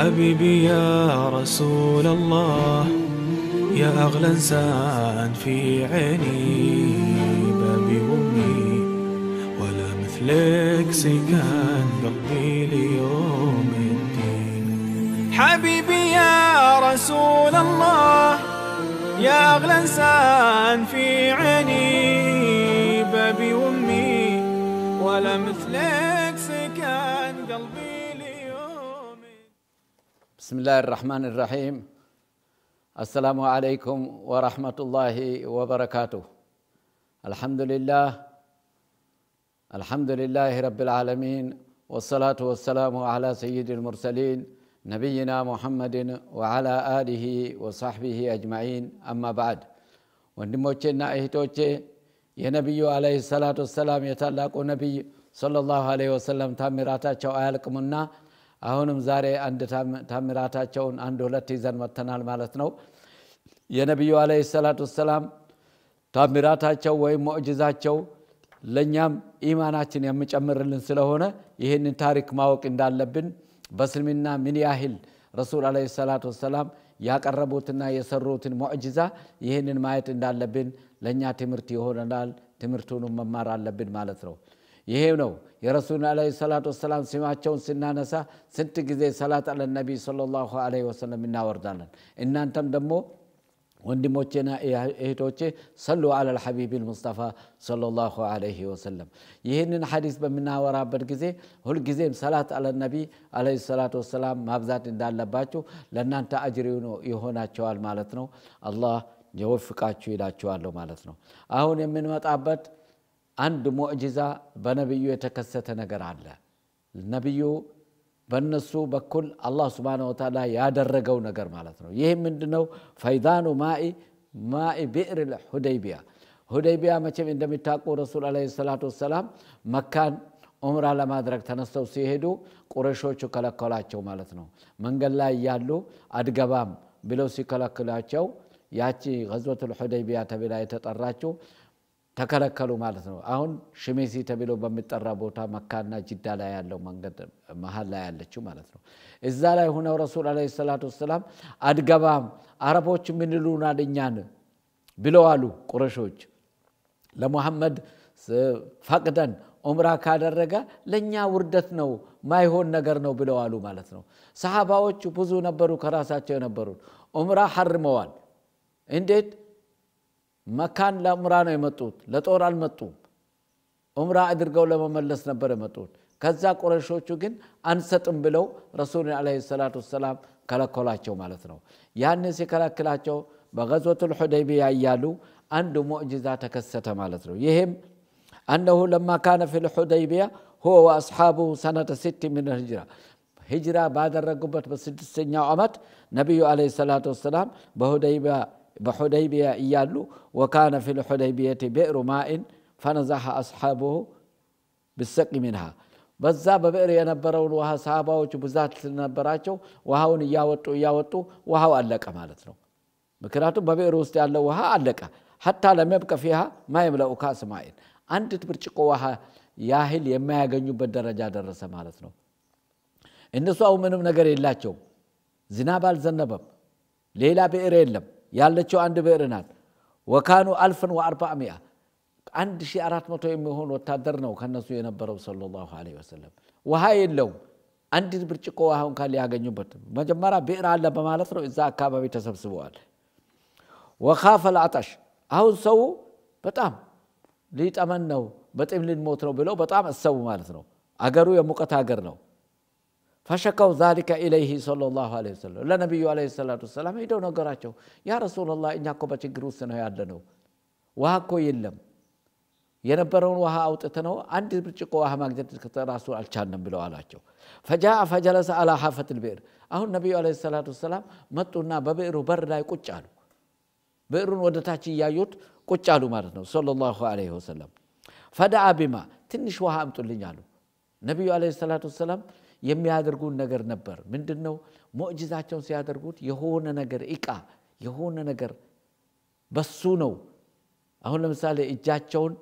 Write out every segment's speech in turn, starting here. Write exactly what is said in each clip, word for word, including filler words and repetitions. حبيبي يا رسول الله، يا أغلى إنسان في عيني، بابي وأمي ولا مثلك سكن قلبي ليوم الدين. حبيبي يا رسول الله، يا أغلى إنسان في عيني، بابي وأمي ولا مثلك سكن قلبي. بسم الله الرحمن الرحيم. السلام عليكم ورحمة الله وبركاته. الحمد لله الحمد لله رب العالمين، والصلاة والسلام على سيد المرسلين نبينا محمد وعلى آله وصحبه أجمعين. أما بعد، وندموچه نأهتوچه ينبي عليه الصلاة والسلام يتعلق نبي صلى الله عليه وسلم تامراتا شوائلك منا أهونم زاري عند تاميراتا شون عند ولتي زن متنال مالتنو ينبي عليه الصلاة والسلام تاميراتا شو وي معجزات شو لنيام إيماناتين يمج أمر لنسلهونا يهن تاريك ماوك اندال لبن بسلمنا من ياهل رسول عليه الصلاة والسلام يقربوتنا يسروتن معجزة يهن مايت اندال لبن لنيا تمرتي هونا دال تمرتون ممار لبن مالتنو. ይሄው ነው የረሱል አለይሂ ሰላቱ ወሰለም ሲማቸውን ስናነሳ ስንት ጊዜ ሰላት አለ ነብይ ሰለላሁ ዐለይሂ ወሰለም እናወርዳለን። እናንተም ደግሞ ወንድሞቼና እህቶቼ ሰሉ ዐለል ሐቢቢል ሙስጠፋ ሰለላሁ ዐለይሂ ወሰለም። ይሄንን ሐዲስ በሚናወራበት ጊዜ ሁሉ ጊዜም ሰላት አለ ነብይ አለይሂ ሰላቱ ወሰለም ማብዛት እንዳለባችሁ ለእናንተ አጅር ይሆናቸዋል ማለት ነው። አላህ ይወፍቃችሁ ይላችኋል ማለት ነው። አሁን የምንመጣበት አንድ ሙዕጂዛ በነብዩ የተከሰተ ነገር አለ። ነብዩ በነሱ በኩል አላህ Subhanahu Wa Ta'ala ያደረገው ነገር ማለት ነው። ይሄ ምንድነው? ፈይዳኑ ማኢ ማኢ ቢዕር الحديبية ሁደይቢያ መቼም እንደምታቆ ረሱል አለይሂ ሰላቱ ወሰለም መካን ዑምራ ለማድረግ ተነስተው ሲሄዱ ቁረይሾቹ ከለከሏቸው ማለት ነው። መንገድ ላይ ያሉ አድገባም ብለው ሲከለከሏቸው ያቺ ገዝወቱል ሁደይቢያ ተብላ የተጠራችው ተከለከሉ ማለት ነው። አሁን ሽሜሲ ተብሎ በሚጠራ ቦታ መካና ጅዳ ላይ ያለው መንገድ መሃል ላይ ያለችው ማለት ነው። እዛ ላይ ሆነው ረሱል አለይሂ ሰላቱ ወሰለም አድገባም አረቦች ምን ሉና አደኛን ብለው አሉ ቁረይሾች። ለሙሐመድ ፈቅደን ዑምራ ካደረገ ለኛ ውርደት ነው ማይሆን ነገር ነው ብለው አሉ ማለት ነው። ሰሃባዎቹ ብዙ ነበሩ ከራሳቸው ነበሩ ዑምራ ሐርመዋል። እንዴት መካን ለዑምራ ነው የመጡት ለጦር አልመጡም። ዑምራ አድርገው ለመመለስ ነበር የመጡት። ከዛ ቁረይሾቹ ግን አንሰጥም ብለው ረሱል አለይሂ ሰላቱ ወሰለም ከለከሏቸው ማለት ነው። ያን ሲከለክላቸው በገዝወቱል ሁደይቢያ ያያሉ አንድ ሙዕጂዛ ተከሰተ ማለት ነው። ይሄም انه لما كان في الحديبيه هو واصحابه سنه ست من الهجره هجره ባደረጉበት በስድስተኛው ዓመት ነብዩ አለይሂ ሰላቱ ወሰለም በሁደይቢያ بحديبية إيالو وكان في الحديبية بئر ماء فنزح أصحابه بالسقي منها بزاب بئر ينبرون وها صحابه وبزات نبراتو وهاون ياوتو ياوتو وهاو علقه معناتنو مكنياتو ببئر وسط يالو وها علقه حتى لم يبقى فيها ما يملأ كأس ماء አንድ ትብርጭቆ ውሃ ያህል የማያገኙበት ደረጃ ደረሰ ማለት ነው። እነሱ አው ምንም ነገር የላቸው ዝናብ አልዘነበም ሌላ ብዕር የለም ያለቸው አንድ ብዕር ናት። ወካኑ ألف وأربعمئة ألف وأربعمئة የሚሆን ወታደር ነው ከነሱ የነበረው ሰለላሁ ዐለይሂ ወሰለም። ወሃይ ለው አንድ ብርጭቆ ውሃውን ካል ያገኙበት መጀመሪያ ብዕር አለ በማለት ነው እዛ አካባቢ ተሰብስበዋል። وخاف العطش አሁን ሰው በጣም ሊጠመን ነው በጥም ሊሞት ነው ብለው በጣም አሰቡ ማለት ነው። አገሩ የሙቀት አገር ነው። فشكوا ذلك اليه صلى الله عليه وسلم لنبي عليه الصلاه والسلام ሄደው ነገራቸው يا رسول الله እኛኮ በችግር ውስጥ ነው ያለነው ዋሃኮ የለም የነበረውን ዋሃ አውጥተነው አንድ ብርጭቆ ዋሃ ማግኘት ከተራሱ አልቻለም ብለው አላቸው። فجاء فجلس على حافه البئر አሁን ነብዩ عليه الصلاه والسلام መጡና በብዕሩ በር ላይ ቁጭ አሉ። ብዕሩን ወደታች ያዩት ቁጭ አሉ ማለት ነው صلى الله عليه وسلم فدعا بما ትንሽ ዋሃ አምጡልኝ አሉ ነብዩ عليه الصلاه والسلام የሚያደርጉን ነገር ነበር። ምንድነው? ሙዕጂዛቸውን ሲያደርጉት የሆነ ነገር ኢቃ የሆነ ነገር በሱ ነው። አሁን ለምሳሌ እጃቸውን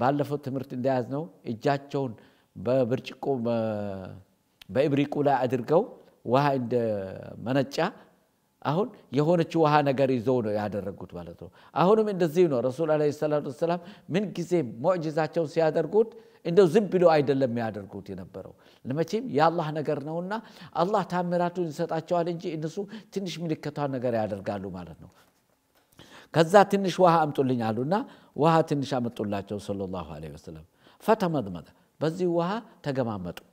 ባለፈው ትምርት እንደያዝ ነው እጃቸውን በብርጭቆ በእብሪቁ ላይ አድርገው واحد مناجع أهون يهون شو هانا غريزونه يهذا الرجوت بالاتو أهون من الزينو رسول الله صلى الله عليه وسلم من كيسه معجزات شو سيهذا الرجوت إنه زبلو أيضا لم يهذا الرجوت ينبره لما تيم يا الله نجرنا ونا الله تعمراتو إنسات أشوال إنجي إنه سو تنش ملك تانا غير يهذا الرجالو مالنا كذا تنش وها أم تقولين علونا وها تنش أم تقول الله صلى الله عليه وسلم فتمد مد بس وها تجمعته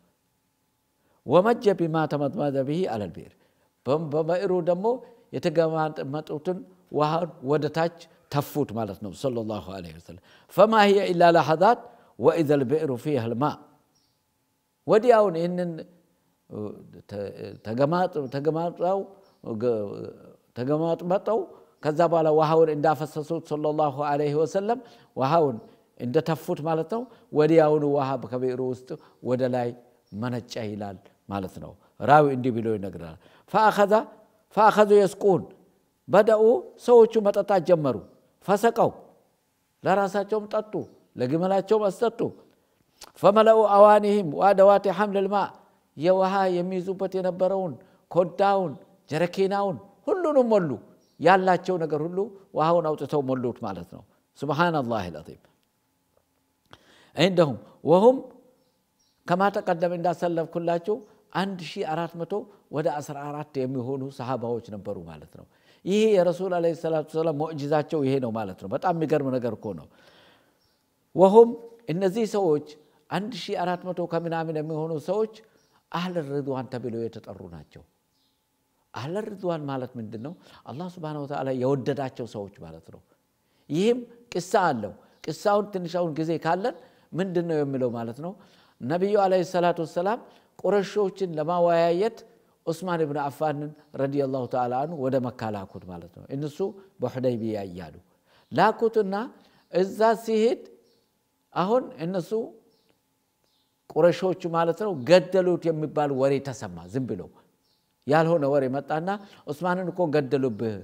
ومجّ بما تمد به على البئر بم بمائرو دمو يتجمعت متوتن وهر ودتاج تفوت مالتنا صلى الله عليه وسلم فما هي إلا لحظات وإذا البئر فيها الماء وديعون إن تجمعت تجمعت أو تجمعت متو كذب على وهون إن دافس الصوت صلى الله عليه وسلم وهون إن تفوت مالتنا وديعون وهاب كبيروست ودلاي منج أهلال مالتنا راو إندي بلوي نقرأ فأخذ فأخذوا يسقون بدأوا سووا شومة تجمروا فسقوا لا رأسا شوم تطو لجملا شوم استطوا فملأوا أوانهم وأدوات حمل الماء يوها يميزوا بتنبرون كوداون جركيناون هلنو ملو يلا شو نقر هلو وهاون أو تسووا ملوت مالتنا سبحان الله العظيم عندهم وهم كما تقدم إن سلف كلاتو عند شيء أراد متو ودا أسر أراد تيميهونو صحابه وجنبرو مالتنا إيه يا رسول الله صلى الله عليه وسلم معجزات شو يهينو مالتنا بس أمي كرم نكر كونه وهم النزي سوج عند شيء أراد متو كمن عمين ميهونو سوج أهل الرضوان تبلوه تتقروناتشو أهل الرضوان مالت من دنو الله سبحانه وتعالى يودداتشو سوج مالتنا يهم قصة له قصة تنشاون كذي كالن من دنو يملو مالتنا نبي عليه الصلاة والسلام قرشوشن لما ويايت عثمان بن عفان رضي الله تعالى عنه ود مكة لاكوت مالتنا انسو بحديبية ايالو لاكوتنا اذا سيهد اهون انسو قرشوش مالتنا قدلوت يمبال وري تسمى زنبلو يالهون وري متانا عثمان نكو قدلو به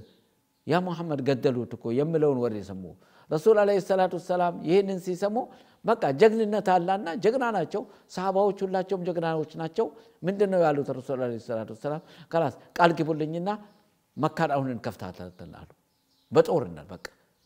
يا محمد قدلوت كو يملون وري سموه رسول عليه الصلاة والسلام يهنن سيسمو بقى جغننا تعالنا جغنا ناتشو صحاباوچ ሁላቸው جغናዎች ናቸው ምንድነው ያሉት ረሱላህ ሰለላሁ ዐለይሂ ወሰለም خلاص ቃል ግቡልኝና መካን አሁን እንከፍታታለን አሉ በጦርነት በቃ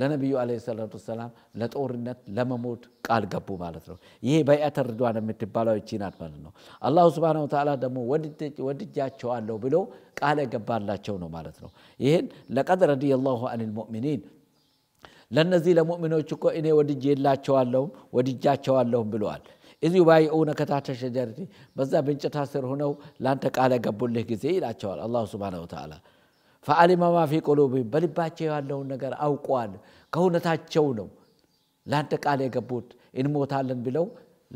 ለነብዩ አለይሂ ሰላቱ ወሰለም ለጦርነት ለመሞት ቃል ገቡ ማለት ነው ይሄ በይዓተ ርድዋን የምትባለው እቺ ናት ማለት ነው አላህ Subhanahu Wa Ta'ala ደግሞ ወድጃቸዋለሁ ብሎ ቃል ገባላቸው ነው ማለት ነው ይሄን ለቀድ ረዲየላሁ ዐንል ሙእሚኒን ለነዚህ ለሙእሚኖች እኮ እኔ ወድጄላቸዋለሁ ወድጃቸዋለሁ ብለዋል እዚ ባይኡነ ከታተ ሸጀርቲ በዛ በእንጨት ስር ሆነው ላንተ ቃል ገቡልህ ጊዜ ይላቸዋል አላህ Subhanahu Wa Ta'ala فعلم ما في قلوبهم بل باچه ያለው ነገር አውቋል ከሁነታቸው ነው ላንተ ቃል የገቡት እንሞታለን ብለው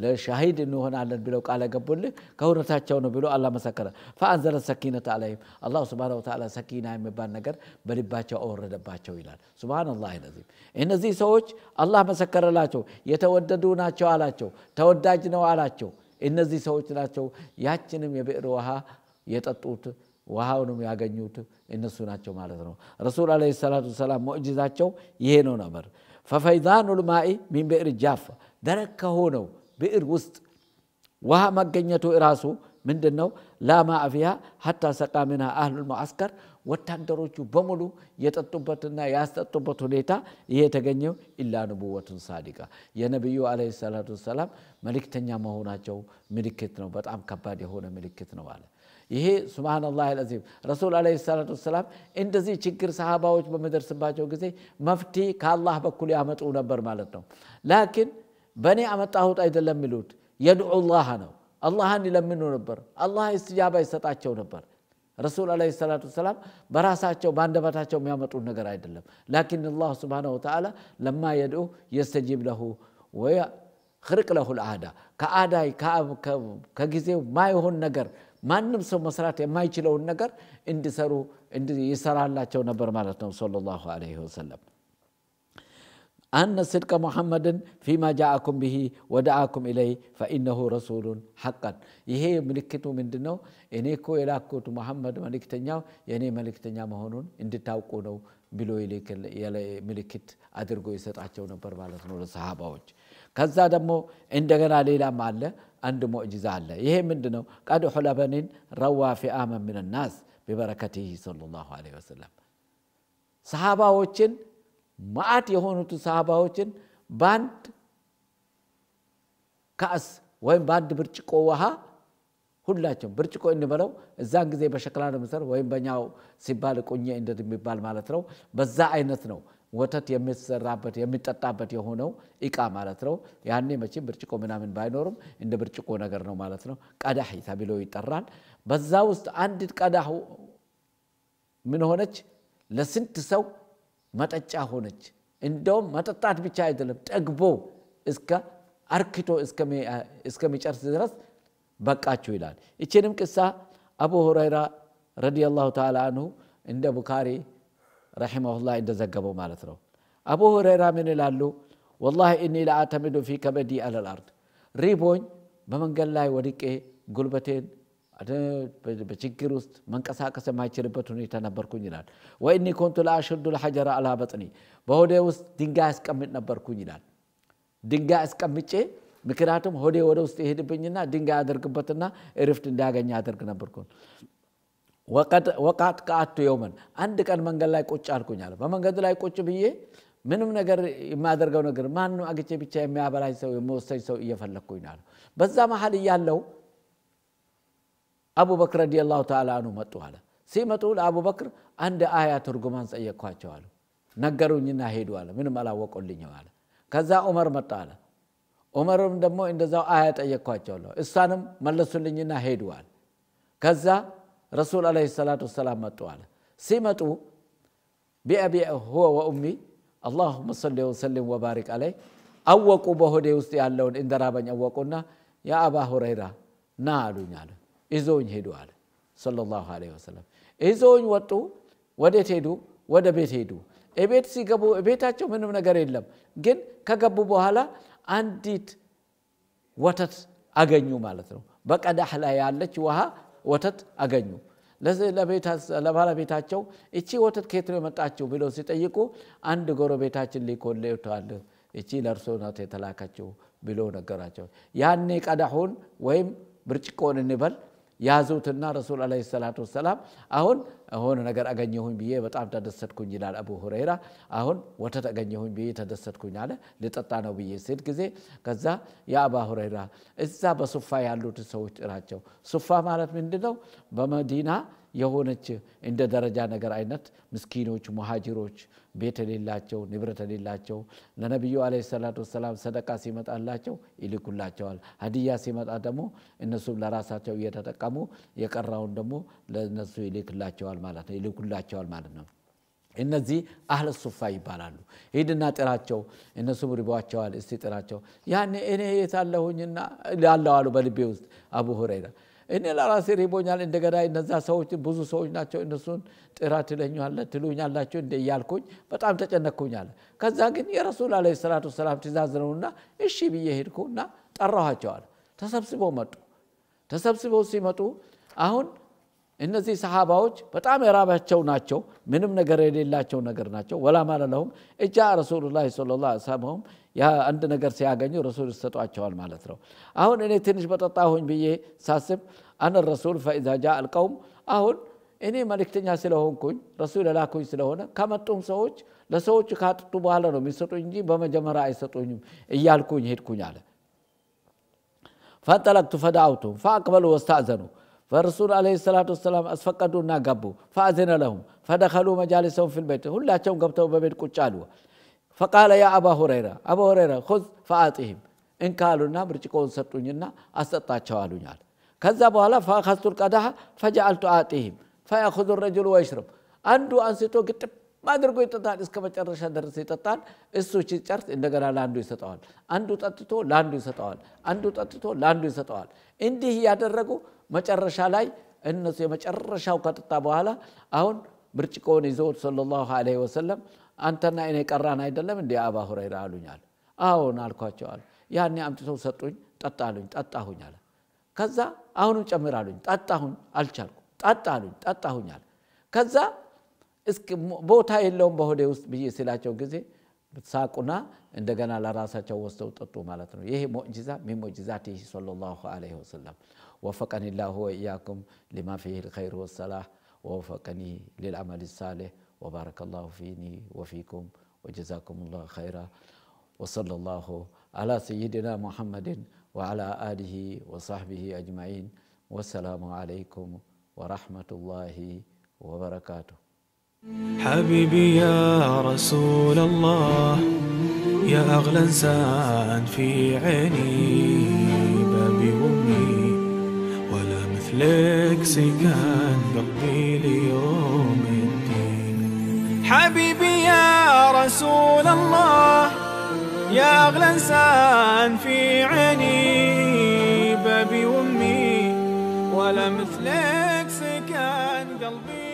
ለሻሂድ እንሆናለን ብለው ቃል የገቡልህ ከሁነታቸው ነው ብሎ አላህ መሰከረ فانزل السكينه عليهم الله سبحانه وتعالى سكينه የሚባል ነገር በልባቸው አወረደባቸው ይላል سبحان الله العظيم እነዚህ ሰዎች አላህ መሰከረላቸው የተወደዱ ናቸው አላቸው ተወዳጅ ነው አላቸው እነዚህ ሰዎች ናቸው ያችንም የብዕር ውሃ የጠጡት وهاونم ያገኙት እነሱ ናቸው ማለት ነው ረሱል አለይሂ ሰላቱ ሰላም ሙዕጂዛቸው ይሄ ነው ነበር ففيضانul ማኢ ሚን ብዕር ጃፍ ደረከ ሆነው ብዕር ውስጥ ውሃ ማገኘቱ ራሱ ምንድነው ላማ አፊያ ሐታ ሰቃ منها اهل المعسكر ወታደሮቹ በሙሉ የጠጡበትና ያስጠጡበት ሁኔታ ይሄ ተገኘው ኢላ ነብወቱን ሳዲቃ የነብዩ አለይሂ ሰላቱ ሰላም መልእክተኛ መሆናቸው ምልክት ነው በጣም ከባድ የሆነ ምልክት ነው ማለት ይሄ Subhanallah العظيم رسول عليه الصلاه والسلام እንደዚህ ችግር ሰሃባዎች በመدرسባቸው ጊዜ መፍቲ ከአላህ በኩል ያመጡ ነበር ማለት ነው ላኪን በኔ አመጣሁት አይደለም ይሉት يدعو الله ነው አላህን ይለምኑ ነበር አላህ ኢስቲጃባ ይሰጣቸው ነበር رسول عليه الصلاه والسلام በራሳቸው ባንደበታቸው የሚያመጡ ነገር አይደለም ላኪን الله Subhanahu Wa Ta'ala لما يدعو يستجيب له ويخرق له العاده كعاداي ከጊዜው ማይሆን ነገር ማንም ሰው መስራት የማይችለው ነገር እንዲሰሩ እንዲሰራላቸው ነበር ማለት ነው ሰለላሁ ዐለይሂ ወሰለም أن صدق محمد فيما جاءكم به ودعاكم إليه فإنه رسول حقا. يهي ملكته من دنو إنيكو إلاكو محمد ملك تنياو يعني ملك تنياو مهونون اندي تاوكونو بلو إليك ملكت أدرغو يسطعشو نبر بالتنو لصحابة وج كذا دمو اندغنا ليلا مالا عند معجزة الله. يهي من دنو قد حلبنين روا في آمن من الناس ببركته صلى الله عليه وسلم. صحابة وجن ማአት የሆኑት ሰሃባዎችን ባንድ ካስ ወይም ባንድ ብርጭቆ ውሃ ሁላቸው ብርጭቆ እንበለው እዛን ግዜ በሽክላ ነው መሰል ወይም በኛው ሲባል ቁኘ እንደሚባል ማለት ነው። በዛ አይነት ነው ወተት የሚሰራበት የሚጠጣበት የሆነው ኢቃ ማለት ነው። ያኔ መቼም ብርጭቆ ምናምን ባይኖርም እንደ ብርጭቆ ነገር ነው ማለት ነው። ቀዳህ ተብሎ ይጠራል። በዛው ውስጥ አንድ ቀዳህ ምን ሆነች ለስንት ሰው መጠጫ ሆነች። እንደውም መጠጣት ብቻ አይደለም ጠግቦ እስከ አርክቶ እስከ እስከ መጨረስ ድረስ በቃቸው ይላል። እቺንም ቅሳ አቡ ሁረይራ ረዲየላሁ ተዓላ አንሁ እንደ ቡኻሪ ረሂመሁላህ እንደዘገበው ማለት ነው። አቡ ሁረይራ ምን ይላሉ? والله اني لا اعتمد في كبدي على الارض ሪቦኝ በመንገድ ላይ ወድቄ ጉልበቴን በችግር ውስጥ መንቀሳቀስ የማይችልበት ሁኔታ ነበርኩኝ ይላል። ወይኒ ኮንቱ ላሽዱ ለሐጀራ አላ በጥኒ በሆዴ ውስጥ ድንጋይ አስቀምጥ ነበርኩኝ ይላል። ድንጋይ አስቀምጬ ምክንያቱም ሆዴ ወደ ውስጥ ይሄድብኝና ድንጋይ አደርግበትና እርፍት እንዳገኝ አደርግ ነበርኩኝ። ወቀት ወቀት ቃቱ የውመን አንድ ቀን መንገድ ላይ ቁጭ አልኩኝ አለ። በመንገድ ላይ ቁጭ ብዬ ምንም ነገር የማደርገው ነገር ማንንም አግቼ ብቻ የሚያበላኝ ሰው የሞስተይ ሰው እየፈለኩኝ አለ። በዛ መሃል ያለው أبو بكر رضي الله تعالى عنه متوا على سيمتوا لأبو بكر عند آيات ترجمان سيقع جواله نجروا ينهيدوا على منهم على وقول لينه على كذا عمر متوا على عمر من دمو إن ذا آيات يقع جواله إسلام ملصون ينهيدوا على كذا رسول الله صلى الله عليه وسلم متوا على سيمتوا بأبي هو وأمي اللهم صل وسلم وبارك عليه أوقوا بهدي واستعلون إن درابن أوقونا يا أبا هريرة نالون على إزون هيدو على صلى الله عليه وسلم إزون واتو ودت هيدو ودبيت هيدو إبيت سيجابو إبيت أشوف منهم نجارين لهم جن كجابو بحاله أنديت واتت أغنيو مالتهم بق أدا حلايا الله شوها واتت أغنيو لازم لبيت هذا لبحاله بيت أشوف إشي واتت كتير مت أشوف بلوسيت أيكو عند غورو بيت أشوف اللي كون ليه تعلو إشي لرسونا تتلاك أشوف بلونا كراشوا يعني كأدا هون وهم برشكون النبل ያዙትና ረሱል አለይሂ ሰላቱ ወሰለም አሁን አሁን ነገር አገኘሁኝ ብዬ በጣም ተደሰትኩኝ ይላል አቡ ሁረይራ። አሁን ወተት አገኘሁኝ ብዬ ተደሰትኩኝ አለ። ለጠጣ ነው ብዬ ሲል ግዜ ከዛ ያ አባ ሁረይራ እዛ በሱፋ ያሉት ሰዎች ራቸው ሱፋ ማለት ምንድነው? በመዲና የሆነች እንደ ደረጃ ነገር አይነት ምስኪኖች ሙሃጂሮች ቤት ሌላቸው ንብረት ሌላቸው ለነብዩ አለይሂ ሰላቱ ወሰለም ሰደቃ ሲመጣላቸው ይልኩላቸዋል። ሀዲያ ሲመጣ ደግሞ እነሱ ለራሳቸው እየተጠቀሙ የቀራውን ደግሞ ለነሱ ይልኩላቸዋል ማለት ነው ይልኩላቸዋል ማለት ነው። እነዚህ አህለ ሱፋ ይባላሉ። ሄድና ጥራቸው እነሱ ሪባቸዋል እስቲ ጥራቸው ያኔ እኔ የታለሁኝና ያለው አሉ በልቤ ውስጥ አቡ ሁረይራ እኔ ለራሴ ሪቦኛል እንደገና እነዛ ሰዎች ብዙ ሰዎች ናቸው እነሱን ጥራት ለኛለ ትሉኛላችሁ እንደያልኩኝ በጣም ተጨነኩኛል። ከዛ ግን የረሱል አለይሂ ሰላቱ ሰላም ትእዛዝ ነውና እሺ ብዬ ሄድኩና ጠራኋቸው አለ። ተሰብስበው መጡ። ተሰብስበው ሲመጡ አሁን እነዚህ ሰሃባዎች በጣም የራባቸው ናቸው። ምንም ነገር የሌላቸው ነገር ናቸው። ወላ ማለለሁም እጃ ረሱልላህ ሰለላሁ ዐለይሂ ወሰለም ያ አንድ ነገር ሲያገኙ ረሱል ተሰጧቸዋል ማለት ነው። አሁን እኔ ትንሽ በጣጣሁኝ ብዬ ሳስብ አነ ረሱል فاذا جاء القوم አሁን እኔ መልእክተኛ ስለሆንኩኝ ረሱል ላኩኝ ስለሆነ ከመጡም ሰዎች ለሰዎች ካጥጡ በኋላ ነው የሚሰጡኝ እንጂ በመጀመሪያ አይሰጡኝም እያልኩኝ ሄድኩኝ አለ። فانطلقت فدعوتهم فاقبلوا واستأذنوا فرسول عليه الصلاة والسلام أسفقدونا قبوا فأذن لهم فدخلوا مجالسهم في البيت هلاتهم قبتوا ببيت كتشالوا فقال يا أبا هريرة أبا هريرة خذ فآتهم إن قالونا برشكون ستونينا أستطاعتشوالونا كذبوا على فأخذتوا القدحة فجعلت آتهم فيأخذ الرجل ويشرب أندو أنستو قتب ما درقوا يتطال إسكما ترشا درسي تطال إسو تشرس إنقنا لاندو يستطوال أندو تأتتو لاندو يستطوال أندو تأتتو لاندو يستطوال إندي هي أدرقوا መጨረሻ ላይ እነሱ የመጨረሻው ከተጣ በኋላ አሁን ብርጭቆን ይዘው ሰለላሁ ዐለይሂ ወሰለም أنتنا إنك أرانا يدل من دي أبا هريرة علون يال أو نالكوا جوال يعني أمتى توصلون تتعلون تتعهون يال كذا أهونو جمر علون تتعهون ألشالكو تتعلون تتعهون يال كذا إسك بوتا يلهم بهذه وس بيجي سلاجو كذي ساقنا عندنا على راسه جوست وتطو مالتنا يه معجزة من معجزاته صلى الله عليه وسلم وفقني الله وإياكم لما فيه الخير والصلاح ووفقني للعمل الصالح وبارك الله فيني وفيكم وجزاكم الله خيرا وصلى الله على سيدنا محمد وعلى آله وصحبه أجمعين والسلام عليكم ورحمة الله وبركاته. حبيبي يا رسول الله يا أغلى إنسان في عيني باب أمي ولا مثلك سكان قلبي ليوم الدين. حبيبي يا رسول الله يا أغلى إنسان في عيني بابي وأمي ولا مثلك سكن قلبي.